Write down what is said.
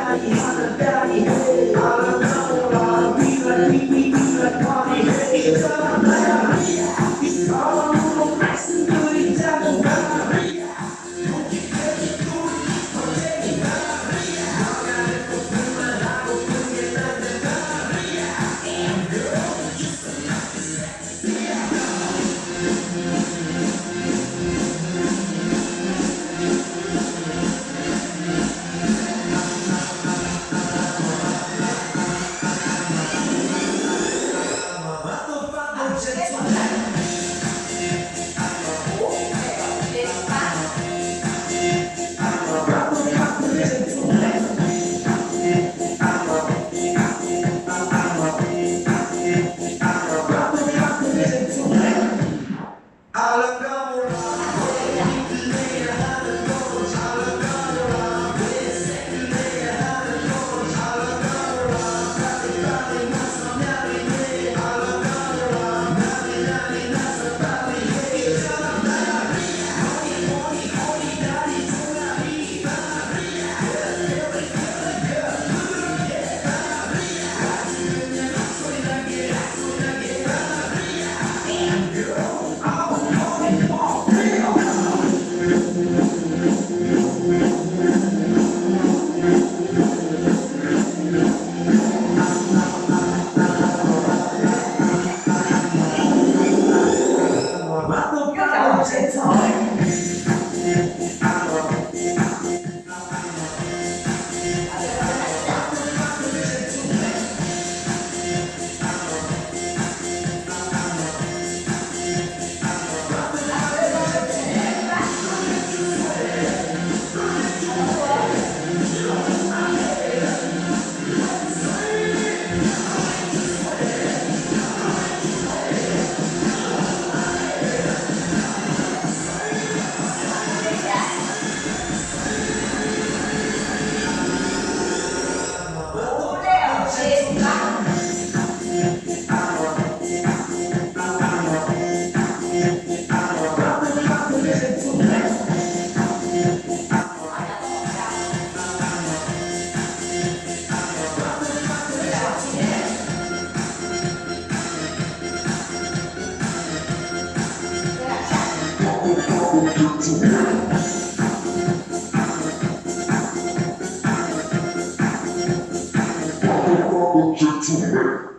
Object to